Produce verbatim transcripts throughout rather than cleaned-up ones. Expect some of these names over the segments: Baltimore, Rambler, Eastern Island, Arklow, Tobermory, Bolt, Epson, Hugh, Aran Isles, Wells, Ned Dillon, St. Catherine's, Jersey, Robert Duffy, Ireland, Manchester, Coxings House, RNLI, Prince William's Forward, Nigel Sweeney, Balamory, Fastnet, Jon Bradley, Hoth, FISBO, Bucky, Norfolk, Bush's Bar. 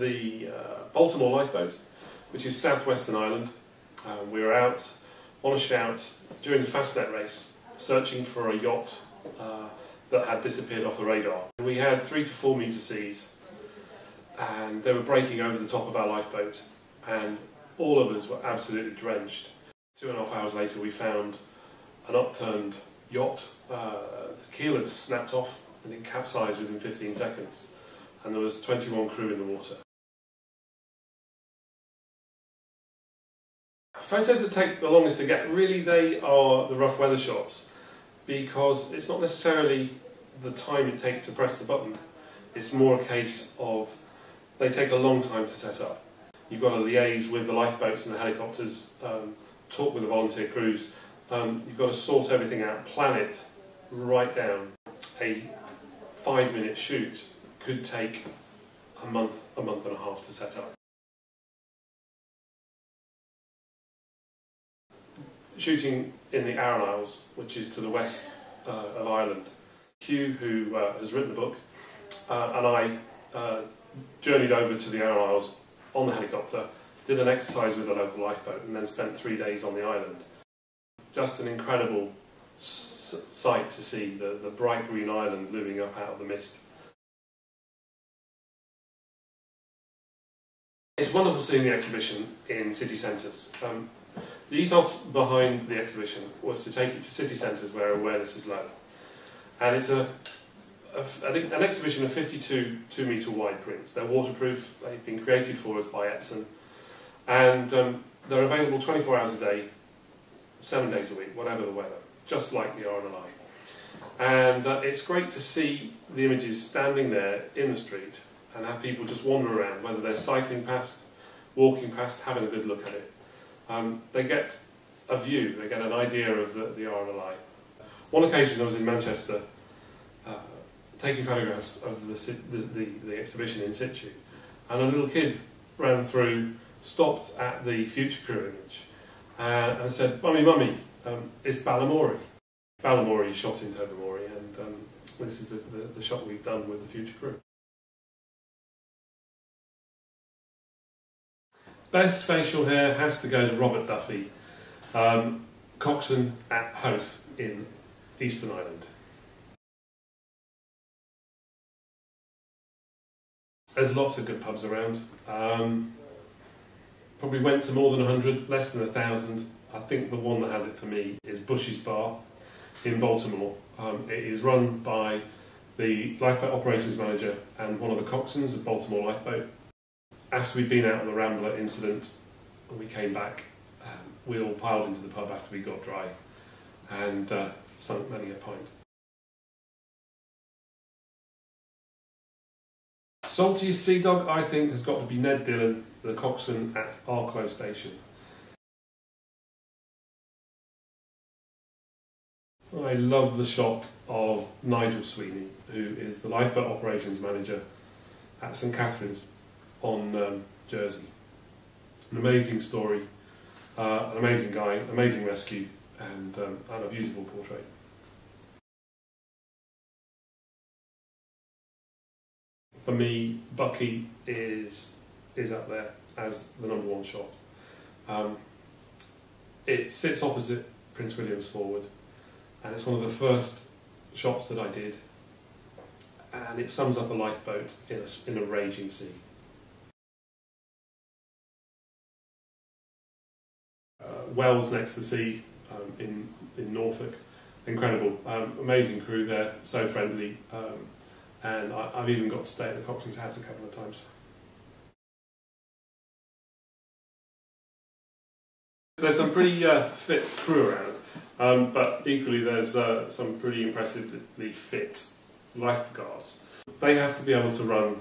the uh, Baltimore lifeboat, which is South Western Island. Um, we were out on a shout during the Fastnet race searching for a yacht uh, that had disappeared off the radar. We had three to four metre seas and they were breaking over the top of our lifeboat and all of us were absolutely drenched. Two and a half hours later we found an upturned yacht. Uh, the keel had snapped off and it capsized within fifteen seconds and there was twenty-one crew in the water. Photos that take the longest to get, really they are the rough weather shots, because it's not necessarily the time it takes to press the button, it's more a case of they take a long time to set up. You've got to liaise with the lifeboats and the helicopters, um, talk with the volunteer crews, um, you've got to sort everything out, plan it right down. A five minute shoot could take a month, a month and a half to set up. Shooting in the Aran Isles, which is to the west uh, of Ireland. Hugh, who uh, has written the book, uh, and I uh, journeyed over to the Aran Isles on the helicopter, did an exercise with a local lifeboat and then spent three days on the island. Just an incredible s sight to see, the, the bright green island looming up out of the mist. It's wonderful seeing the exhibition in city centres. Um, The ethos behind the exhibition was to take it to city centres where awareness is low. And it's a, a, an exhibition of fifty-two two metre wide prints. They're waterproof, they've been created for us by Epson, and um, they're available twenty-four hours a day, seven days a week, whatever the weather, just like the R N L I. And uh, it's great to see the images standing there in the street and have people just wander around, whether they're cycling past, walking past, having a good look at it. Um, they get a view, they get an idea of the, the R N L I. One occasion I was in Manchester uh, taking photographs of the, the, the, the exhibition in situ, and a little kid ran through, stopped at the Future Crew image uh, and said, "Mummy, Mummy, um, it's Balamory." Balamory is shot in Tobermory, and um, this is the, the, the shot we've done with the Future Crew. Best facial hair has to go to Robert Duffy, um, coxswain at Hoth in Eastern Island. There's lots of good pubs around. Um, probably went to more than a hundred, less than a thousand. I think the one that has it for me is Bush's Bar in Baltimore. Um, it is run by the lifeboat operations manager and one of the coxswains of Baltimore Lifeboat. After we'd been out on the Rambler incident and we came back, um, we all piled into the pub after we got dry and uh, sunk many a pint. Saltiest sea dog, I think, has got to be Ned Dillon, the coxswain at Arklow station. I love the shot of Nigel Sweeney, who is the lifeboat operations manager at Saint Catherine's on um, Jersey. An amazing story, uh, an amazing guy, amazing rescue, and, um, and a beautiful portrait. For me, Bucky is, is up there as the number one shot. Um, it sits opposite Prince William's Forward, and it's one of the first shots that I did, and it sums up a lifeboat in a, in a raging sea. Wells next to the sea um, in, in Norfolk, incredible, um, amazing crew there, so friendly, um, and I, I've even got to stay at the Coxings House a couple of times. There's some pretty uh, fit crew around, um, but equally there's uh, some pretty impressively fit lifeguards. They have to be able to run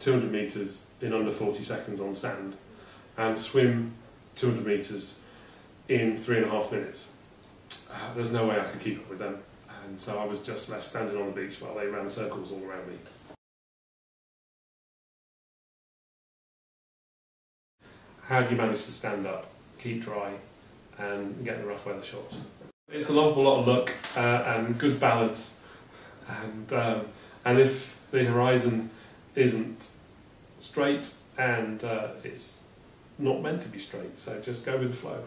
two hundred metres in under forty seconds on sand and swim two hundred metres in three and a half minutes. Uh, there's no way I could keep up with them, and so I was just left standing on the beach while they ran circles all around me. How do you manage to stand up, keep dry and get the rough weather shots? It's an awful lot of luck uh, and good balance, and, um, and if the horizon isn't straight, and uh, it's not meant to be straight, so just go with the flow.